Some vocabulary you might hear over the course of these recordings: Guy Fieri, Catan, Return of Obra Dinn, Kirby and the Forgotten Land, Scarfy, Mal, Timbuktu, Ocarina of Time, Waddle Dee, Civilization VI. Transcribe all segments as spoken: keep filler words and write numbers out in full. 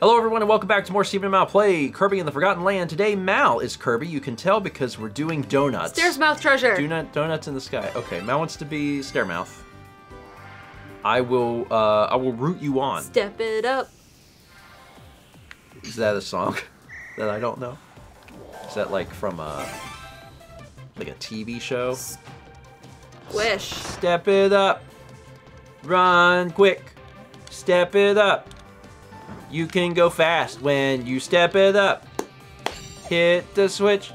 Hello everyone and welcome back to more Steven and Mal Play Kirby and the Forgotten Land. Today Mal is Kirby, you can tell because we're doing donuts. Stairs Mouth Treasure! Donut, donuts in the sky. Okay, Mal wants to be Stair Mouth. I will, uh, I will root you on. Step it up. Is that a song that I don't know? Is that like from a, like a T V show? Squish. Step it up. Run quick. Step it up. You can go fast when you step it up. Hit the switch.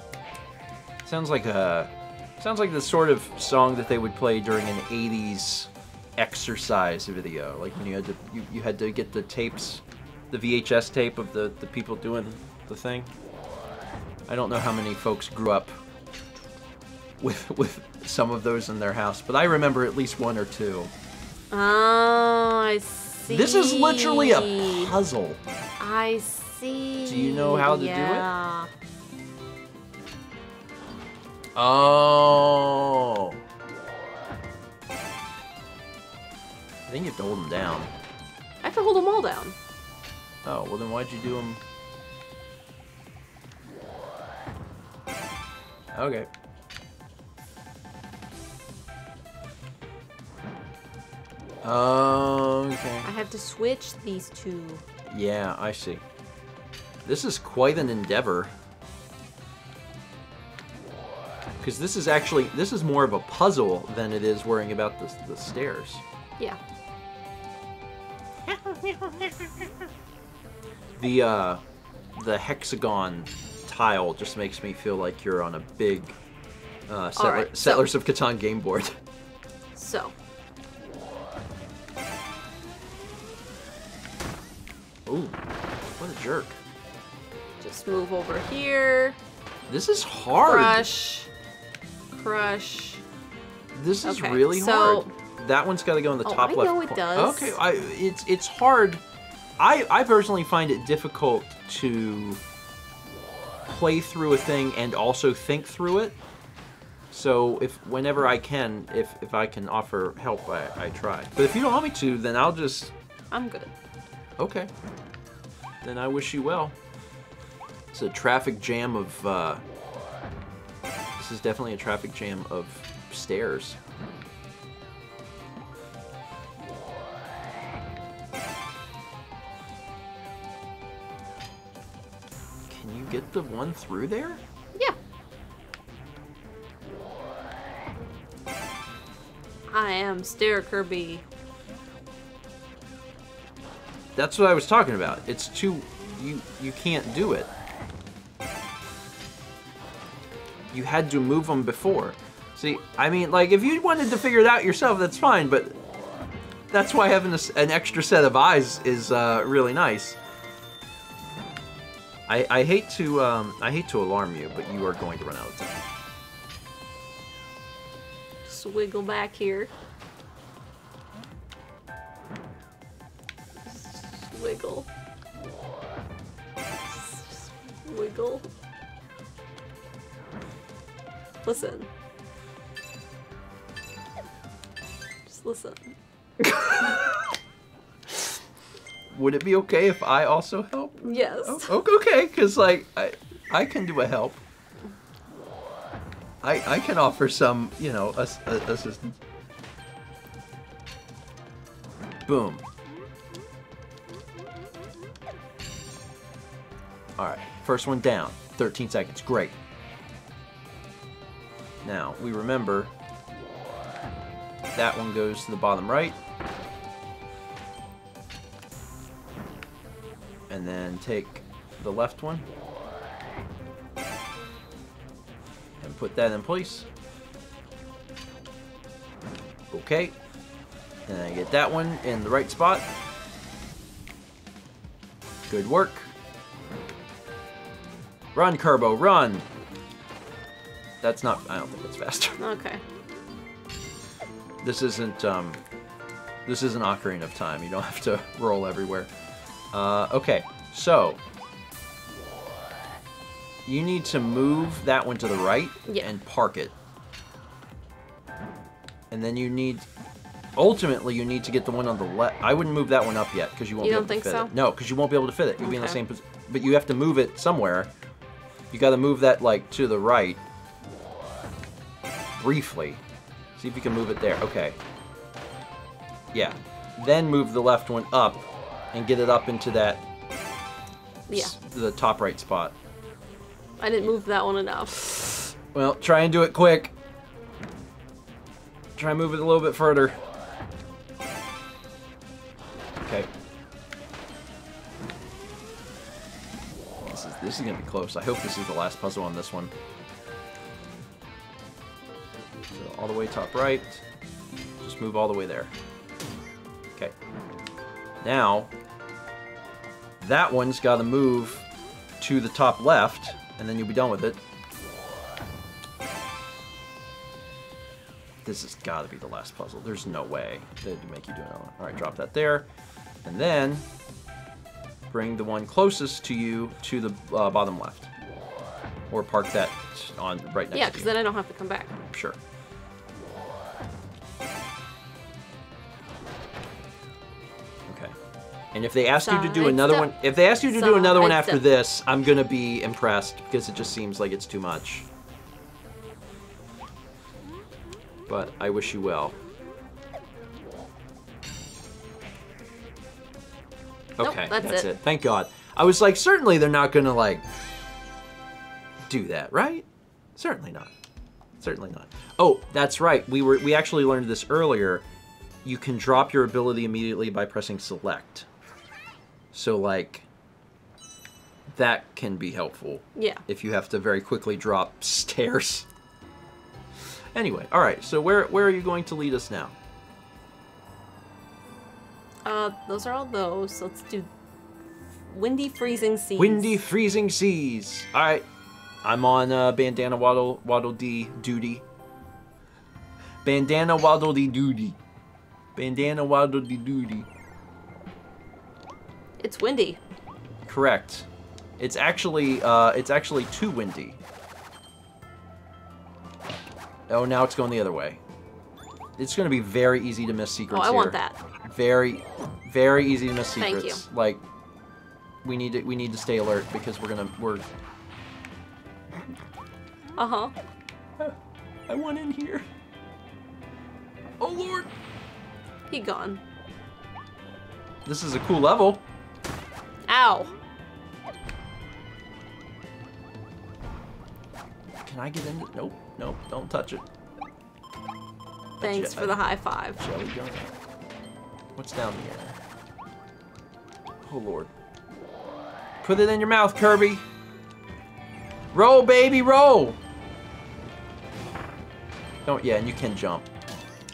Sounds like a, sounds like the sort of song that they would play during an eighties exercise video. Like when you had to, you, you had to get the tapes, the V H S tape of the, the people doing the thing. I don't know how many folks grew up with, with some of those in their house, but I remember at least one or two. Oh, I see. See. This is literally a puzzle. I see. Do you know how to yeah. do it? Oh. I think you have to hold them down. I have to hold them all down. Oh, well then why'd you do them? Okay. Oh, okay. I have to switch these two. Yeah, I see. This is quite an endeavor. Because this is actually, this is more of a puzzle than it is worrying about the, the stairs. Yeah. The, uh, the hexagon tile just makes me feel like you're on a big uh, settler, right, Settlers so. of Catan game board. So. Ooh, what a jerk. Just move over here. This is hard. Crush. Crush. This is okay, really so, hard. That one's got to go in the oh, top I left know it does. Okay, I, it's it's hard. I, I personally find it difficult to play through a thing and also think through it. So if whenever I can, if, if I can offer help, I, I try. But if you don't want me to, then I'll just... I'm good. Okay. Then I wish you well. It's a traffic jam of, uh... This is definitely a traffic jam of stairs. Can you get the one through there? Yeah. I am Stair Kirby. That's what I was talking about. It's too... You, you can't do it. You had to move them before. See, I mean, like, if you wanted to figure it out yourself, that's fine, but... That's why having a, an extra set of eyes is uh, really nice. I, I hate to um, I hate to alarm you, but you are going to run out of time. Just wiggle back here. Wiggle. Wiggle. Listen. Just listen. Would it be okay if I also help? Yes. Oh, okay, because like I, I can do a help. I, I can offer some, you know, ass, assistance. Boom. Alright, first one down. thirteen seconds. Great. Now, we remember that one goes to the bottom right. And then take the left one. And put that in place. Okay. And I get that one in the right spot. Good work. Run, Kerbo, run! That's not, I don't think that's faster. Okay. This isn't, um, this isn't Ocarina of Time. You don't have to roll everywhere. Uh, okay, so. You need to move that one to the right yeah. and park it. And then you need Ultimately, you need to get the one on the left. I wouldn't move that one up yet because you won't you be able to fit so? it. You don't think so? No, because you won't be able to fit it. You'll okay. be in the same position. But you have to move it somewhere. You got to move that, like, to the right. Briefly. See if you can move it there. Okay. Yeah. Then move the left one up and get it up into that... Yeah. The top right spot. I didn't move that one enough. Well, try and do it quick. Try and move it a little bit further. Okay. This is, this is going to be close. I hope this is the last puzzle on this one. So all the way top right. Just move all the way there. Okay. Now, that one's got to move to the top left, and then you'll be done with it. This has got to be the last puzzle. There's no way they'd make you do another one. All right, drop that there. And then bring the one closest to you to the uh, bottom left. Or park that on right next to you. Yeah, because then I don't have to come back. Sure. And if they ask you to do another one, if they ask you to do another one after this, I'm gonna be impressed because it just seems like it's too much. But I wish you well. Okay, that's it. Thank God. I was like, certainly they're not gonna like do that, right? Certainly not. Certainly not. Oh, that's right. We were we actually learned this earlier. You can drop your ability immediately by pressing select. So, like, that can be helpful. Yeah. If you have to very quickly drop stairs. Anyway, all right. So where where are you going to lead us now? Uh, those are all those. Let's do windy, freezing seas. Windy, freezing seas. All right. I'm on uh, bandana waddle waddle dee duty. Bandana waddle dee duty. Bandana waddle dee doody. It's windy. Correct. It's actually uh, it's actually too windy. Oh, now it's going the other way. It's going to be very easy to miss secrets here. Oh, I want that. Very, very easy to miss secrets. Thank you. Like, we need to we need to stay alert because we're gonna we're. Uh huh. I want in here. Oh Lord. He gone. This is a cool level. Ow. Can I get in? Nope, nope, don't touch it. Thanks for the high five. Shall we go? What's down here? Oh Lord. Put it in your mouth, Kirby. Roll, baby, roll. Don't, yeah, and you can jump.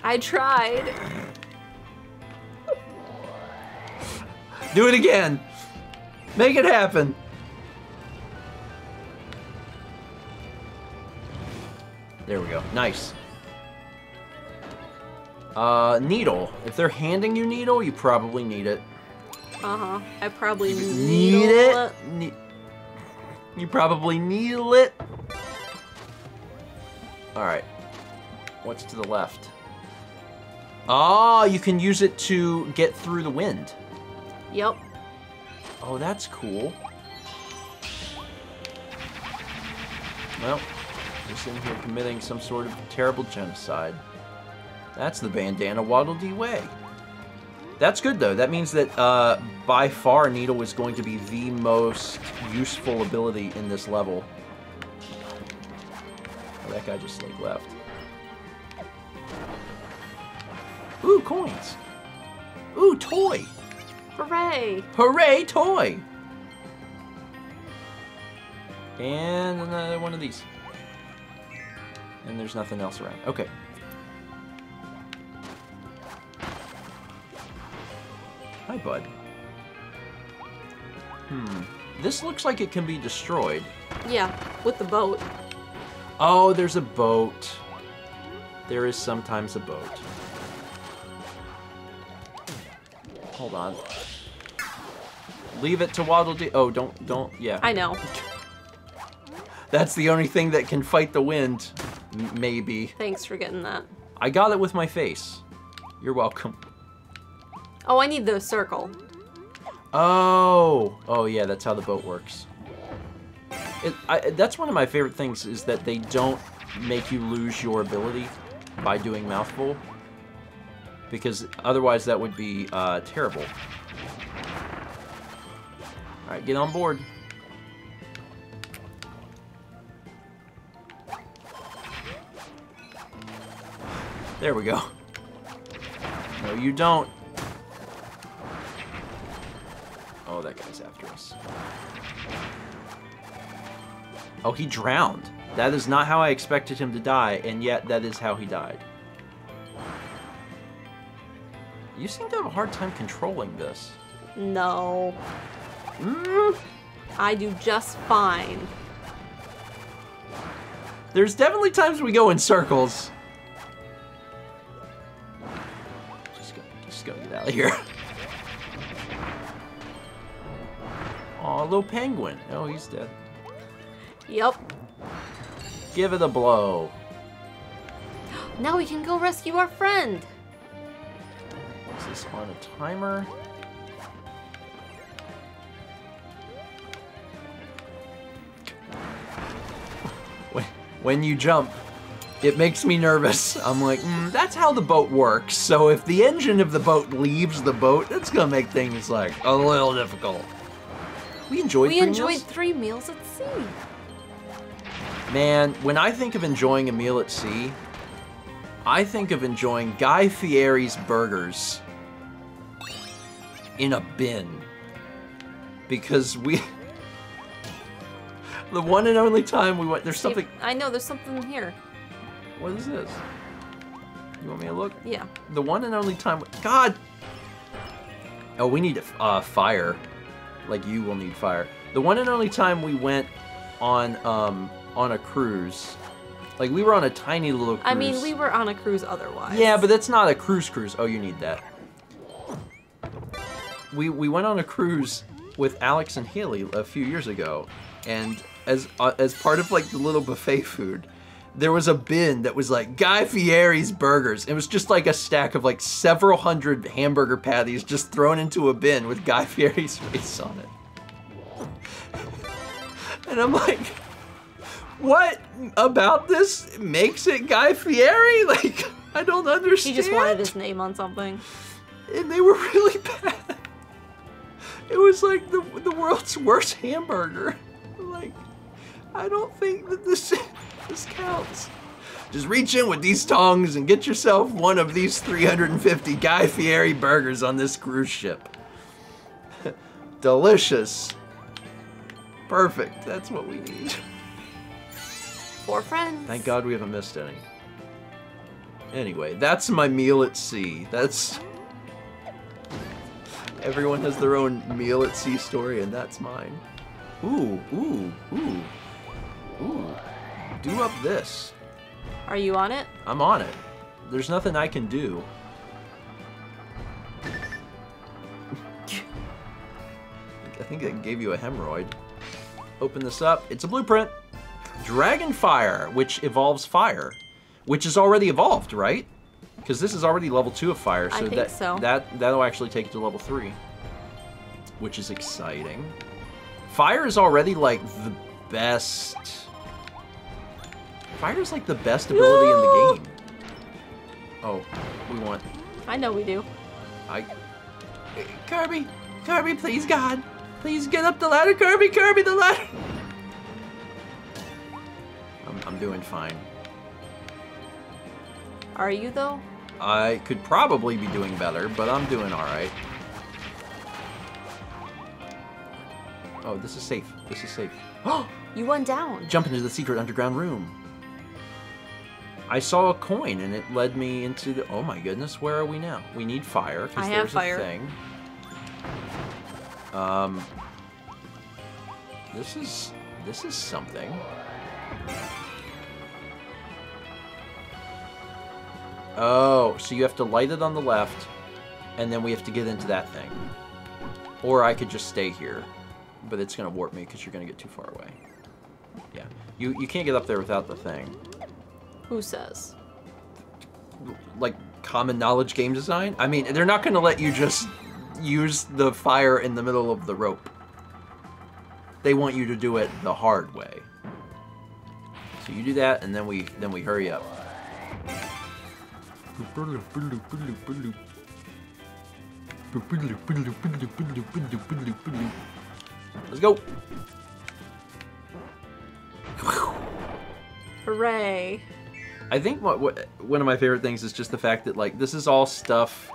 I tried. Do it again. Make it happen. There we go. Nice. Uh, needle. If they're handing you needle, you probably need it. Uh-huh. I probably need it. Ne you probably needle it. All right. What's to the left? Oh, you can use it to get through the wind. Yep. Oh, that's cool. Well, we're sitting here committing some sort of terrible genocide. That's the bandana waddle dee way. That's good, though. That means that uh, by far needle is going to be the most useful ability in this level. Oh, that guy just like left. Ooh, coins. Ooh, toy. Hooray! Hooray, toy! And another one of these. And there's nothing else around. Okay. Hi, bud. Hmm. This looks like it can be destroyed. Yeah, with the boat. Oh, there's a boat. There is sometimes a boat. Hold on. Leave it to Waddle Dee. Oh, don't, don't, yeah. I know. That's the only thing that can fight the wind, maybe. Thanks for getting that. I got it with my face. You're welcome. Oh, I need the circle. Oh. Oh, yeah, that's how the boat works. It, I, that's one of my favorite things, is that they don't make you lose your ability by doing mouthful. Because otherwise that would be uh, terrible. Alright, get on board. There we go. No, you don't. Oh, that guy's after us. Oh, he drowned. That is not how I expected him to die, and yet that is how he died. You seem to have a hard time controlling this. No. Mm. I do just fine. There's definitely times we go in circles. Just go, just go get out of here. Aw, little penguin. Oh, he's dead. Yep. Give it a blow. Now we can go rescue our friend. Is this on a timer? When you jump, it makes me nervous. I'm like, mm, that's how the boat works. So if the engine of the boat leaves the boat, that's gonna make things like a little difficult. We enjoyed. We three enjoyed meals? three meals at sea. Man, when I think of enjoying a meal at sea, I think of enjoying Guy Fieri's burgers in a bin. Because we, the one and only time we went, there's something. I know, there's something here. What is this? You want me to look? Yeah. The one and only time, we, God. Oh, we need a uh, fire. Like you will need fire. The one and only time we went on, um, on a cruise. Like, we were on a tiny little cruise. I mean, we were on a cruise otherwise. Yeah, but that's not a cruise cruise. Oh, you need that. We we went on a cruise with Alex and Haley a few years ago, and as uh, as part of, like, the little buffet food, there was a bin that was, like, Guy Fieri's burgers. It was just, like, a stack of, like, several hundred hamburger patties just thrown into a bin with Guy Fieri's face on it. And I'm like... What about this makes it Guy Fieri? Like, I don't understand. He just wanted his name on something. And they were really bad. It was like the, the world's worst hamburger. Like, I don't think that this, this counts. Just reach in with these tongs and get yourself one of these three hundred fifty Guy Fieri burgers on this cruise ship. Delicious. Perfect, that's what we need. Four friends. Thank God we haven't missed any. Anyway, that's my meal at sea. That's... Everyone has their own meal at sea story, and that's mine. Ooh, ooh, ooh. Ooh. Do up this. Are you on it? I'm on it. There's nothing I can do. I think that gave you a hemorrhoid. Open this up. It's a blueprint. Dragonfire, which evolves fire, which is already evolved, right? Because this is already level two of fire, so, I think that, so. that that'll actually take it to level three, which is exciting. Fire is already like the best. Fire is like the best ability no! in the game. Oh, we want. I know we do. I. Kirby, Kirby, please God, please get up the ladder, Kirby, Kirby, the ladder. I'm doing fine. Are you though? I could probably be doing better, but I'm doing all right. Oh, this is safe. This is safe. Oh! You went down. Jump into the secret underground room. I saw a coin and it led me into the... Oh my goodness, where are we now? We need fire, because there's fire. a thing. Um, this is... This is something. Oh, so you have to light it on the left, and then we have to get into that thing. Or I could just stay here, but it's gonna warp me because you're gonna get too far away. Yeah, you you can't get up there without the thing. Who says? Like common knowledge game design. I mean, they're not going to let you just use the fire in the middle of the rope. They want you to do it the hard way. So you do that, and then we then we hurry up. Let's go! Hooray! I think what, what, one of my favorite things is just the fact that, like, this is all stuff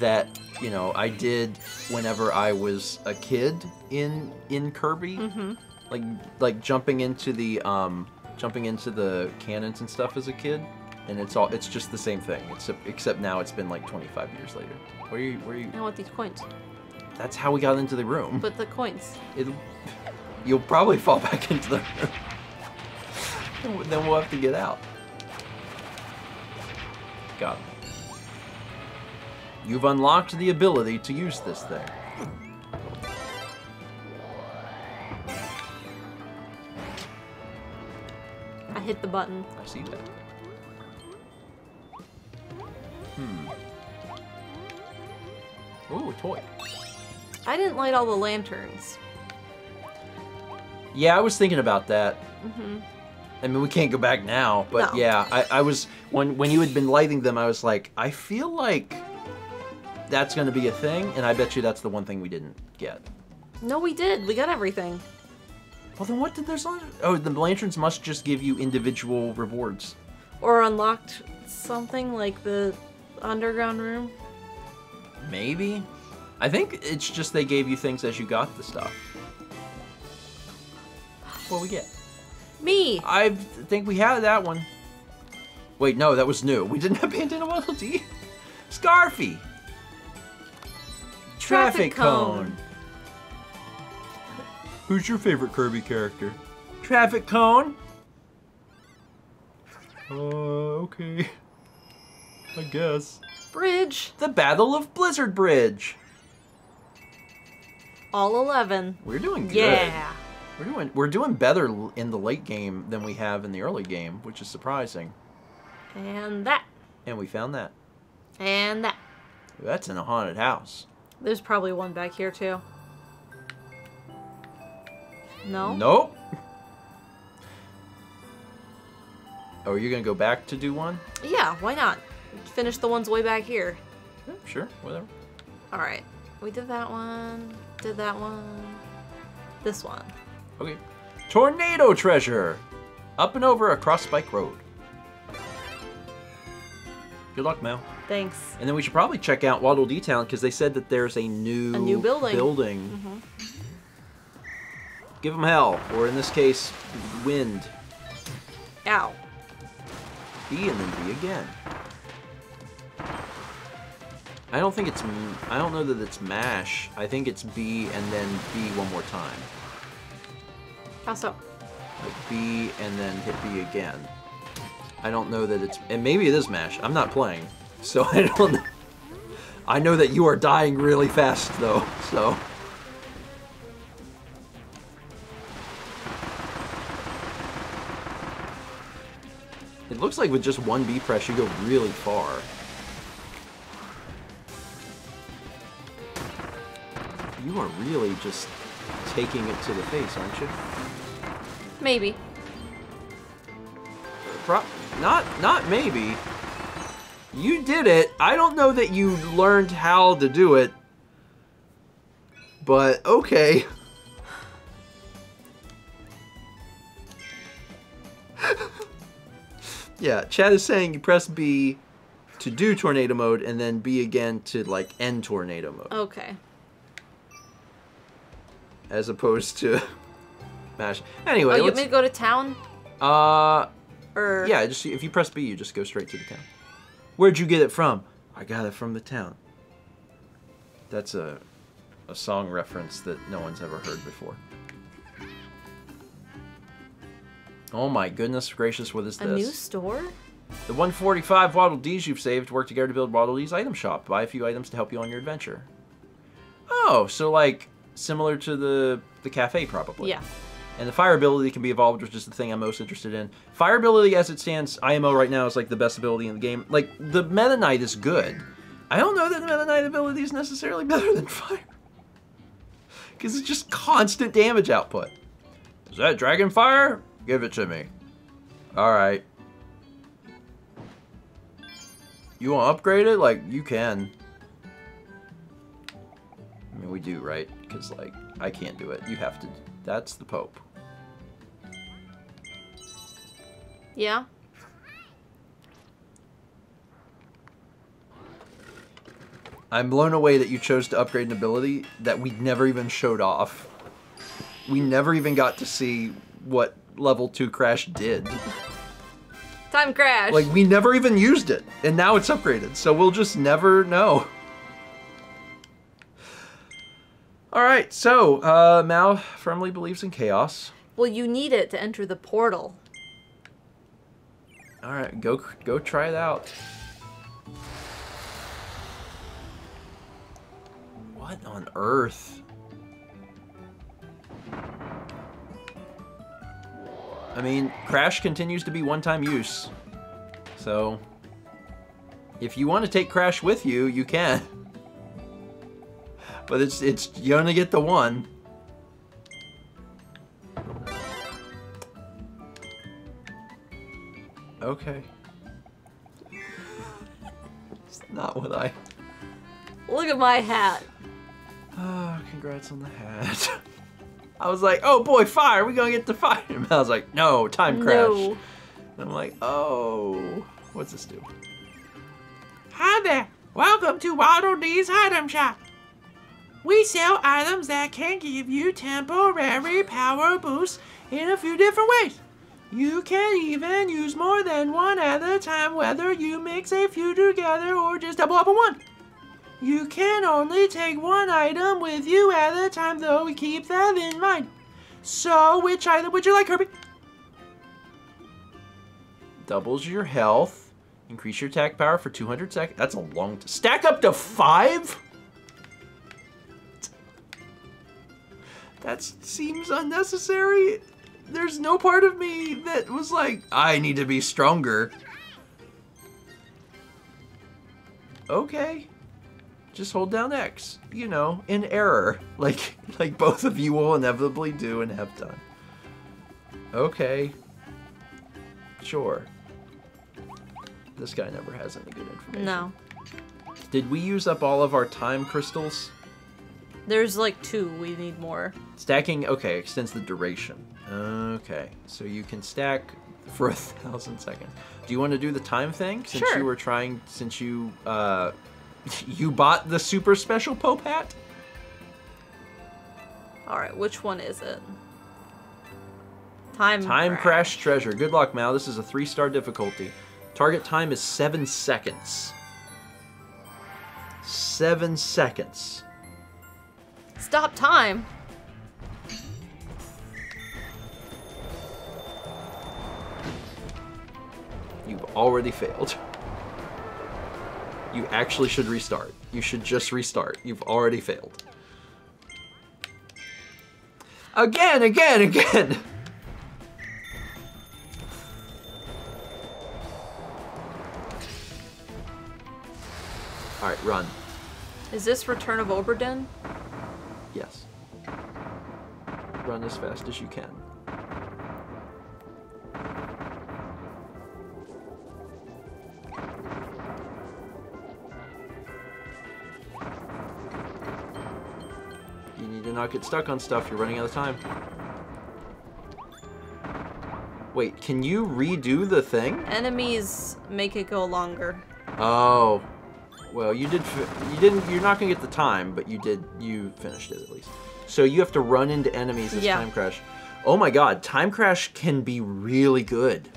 that, you know, I did whenever I was a kid in in Kirby. Mm-hmm. Like like jumping into the um jumping into the cannons and stuff as a kid, and it's all it's just the same thing. It's a, except now it's been like twenty-five years later. Where are you? Where are you? I want these coins. That's how we got into the room. But the coins. It, you'll probably fall back into the room. Then we'll have to get out. Got it. You've unlocked the ability to use this thing. I hit the button. I see that. Hmm. Ooh, a toy. I didn't light all the lanterns. Yeah, I was thinking about that. Mm-hmm. I mean, we can't go back now, but no. Yeah, I, I was... When, when you had been lighting them, I was like, I feel like... that's going to be a thing, and I bet you that's the one thing we didn't get. No, we did. We got everything. Well, then what did those lanterns... Oh, the lanterns must just give you individual rewards. Or unlocked something like the underground room? Maybe. I think it's just they gave you things as you got the stuff. What we get? Me! I think we had that one. Wait, no, that was new. We didn't abandon a Waddle Dee. Scarfy! Traffic Cone. Who's your favorite Kirby character? Traffic Cone. Uh, okay. I guess. Bridge. The Battle of Blizzard Bridge. All eleven. We're doing good. Yeah. We're doing we're doing better in the late game than we have in the early game, which is surprising. And that. And we found that. And that. That's in a haunted house. There's probably one back here, too. No? Nope. Oh, are you going to go back to do one? Yeah, why not? Finish the ones way back here. Yeah, sure, whatever. All right. We did that one, did that one, this one. Okay. Tornado treasure! Up and over across Spike Road. Good luck, Mal. Thanks. And then we should probably check out Waddle Dee Town because they said that there's a new, a new building. building. Mm-hmm. Give them hell, or in this case, wind. Ow. B and then B again. I don't think it's. I don't know that it's mash. I think it's B and then B one more time. How so? Like B and then hit B again. I don't know that it's, and maybe it is mash. I'm not playing, so I don't know. I know that you are dying really fast, though, so. It looks like with just one B press, you go really far. You are really just taking it to the face, aren't you? Maybe. Pro not, not maybe. You did it. I don't know that you learned how to do it, but okay. Yeah, Chad is saying you press B to do tornado mode and then B again to like end tornado mode. Okay. As opposed to mash. Anyway, oh, you want me to go to town? Uh. Or yeah, just if you press B, you just go straight to the town. Where'd you get it from? I got it from the town. That's a, a song reference that no one's ever heard before. Oh my goodness gracious, what is this? A new store? The one forty-five Waddle Dees you've saved work together to build Waddle Dees Item Shop. Buy a few items to help you on your adventure. Oh, so like similar to the, the cafe probably. Yeah. And the fire ability can be evolved, which is the thing I'm most interested in. Fire ability as it stands, I M O right now is like the best ability in the game. Like, the Meta Knight is good. I don't know that the Meta Knight ability is necessarily better than fire. Because it's just constant damage output. Is that dragon fire? Give it to me. Alright. You want to upgrade it? Like, you can. I mean, we do, right? Because, like, I can't do it. You have to. That's the Pope. Yeah. I'm blown away that you chose to upgrade an ability that we never even showed off. We never even got to see what level two Crash did. Time Crash. Like, we never even used it, and now it's upgraded, so we'll just never know. All right, so uh, Mal firmly believes in chaos. Well, you need it to enter the portal. All right, go go try it out. What on earth? I mean, Crash continues to be one-time use. So, if you want to take Crash with you, you can. But it's, it's, you only get the one. Okay. It's not what I... Look at my hat. Oh, congrats on the hat. I was like, oh boy, fire, we're gonna get to fire. And I was like, no, time crash. No. And I'm like, oh, what's this do? Hi there, welcome to Waddle Dee's Item Shop. We sell items that can give you temporary power boosts in a few different ways. You can even use more than one at a time, whether you mix a few together or just double up on one. You can only take one item with you at a time, though. Keep that in mind. So, which item would you like, Kirby? Doubles your health. Increase your attack power for two hundred seconds. That's a long time. Stack up to five? That seems unnecessary. There's no part of me that was like, I need to be stronger. Okay. Just hold down X, you know, in error, like like both of you will inevitably do and have done. Okay, sure. This guy never has any good information. No. Did we use up all of our time crystals? There's like two, we need more. Stacking, okay, extends the duration. Okay, so you can stack for a thousand seconds. Do you want to do the time thing? Since sure. you were trying, since you, uh, you bought the super special Pope hat? Alright, which one is it? Time, time crash. Crash Treasure. Good luck, Mal. This is a three-star difficulty. Target time is seven seconds. Seven seconds. Stop time. You've already failed. You actually should restart. You should just restart. You've already failed. Again, again, again! Alright, run. Is this Return of Obra Dinn? Yes. Run as fast as you can. Not get stuck on stuff, you're running out of time. Wait, can you redo the thing? Enemies make it go longer. Oh. Well, you did, you didn't, you're not gonna get the time, but you did, you finished it at least. So you have to run into enemies as yeah. Time Crash. Oh my god, Time Crash can be really good.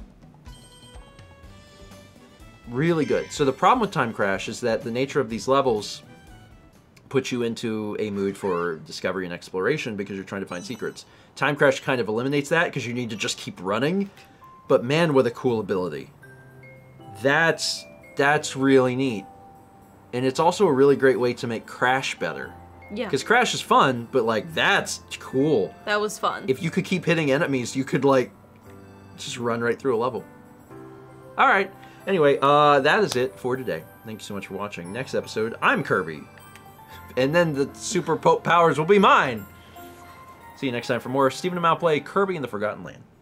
Really good. So the problem with Time Crash is that the nature of these levels put you into a mood for discovery and exploration because you're trying to find secrets. Time Crash kind of eliminates that because you need to just keep running. But man, what a cool ability. That's that's really neat. And it's also a really great way to make Crash better. Yeah. Because Crash is fun, but like that's cool. That was fun. If you could keep hitting enemies, you could like just run right through a level. All right. Anyway, uh, that is it for today. Thank you so much for watching. Next episode, I'm Kirby. And then the super powers will be mine. See you next time for more Steven and Mal play Kirby and the Forgotten Land.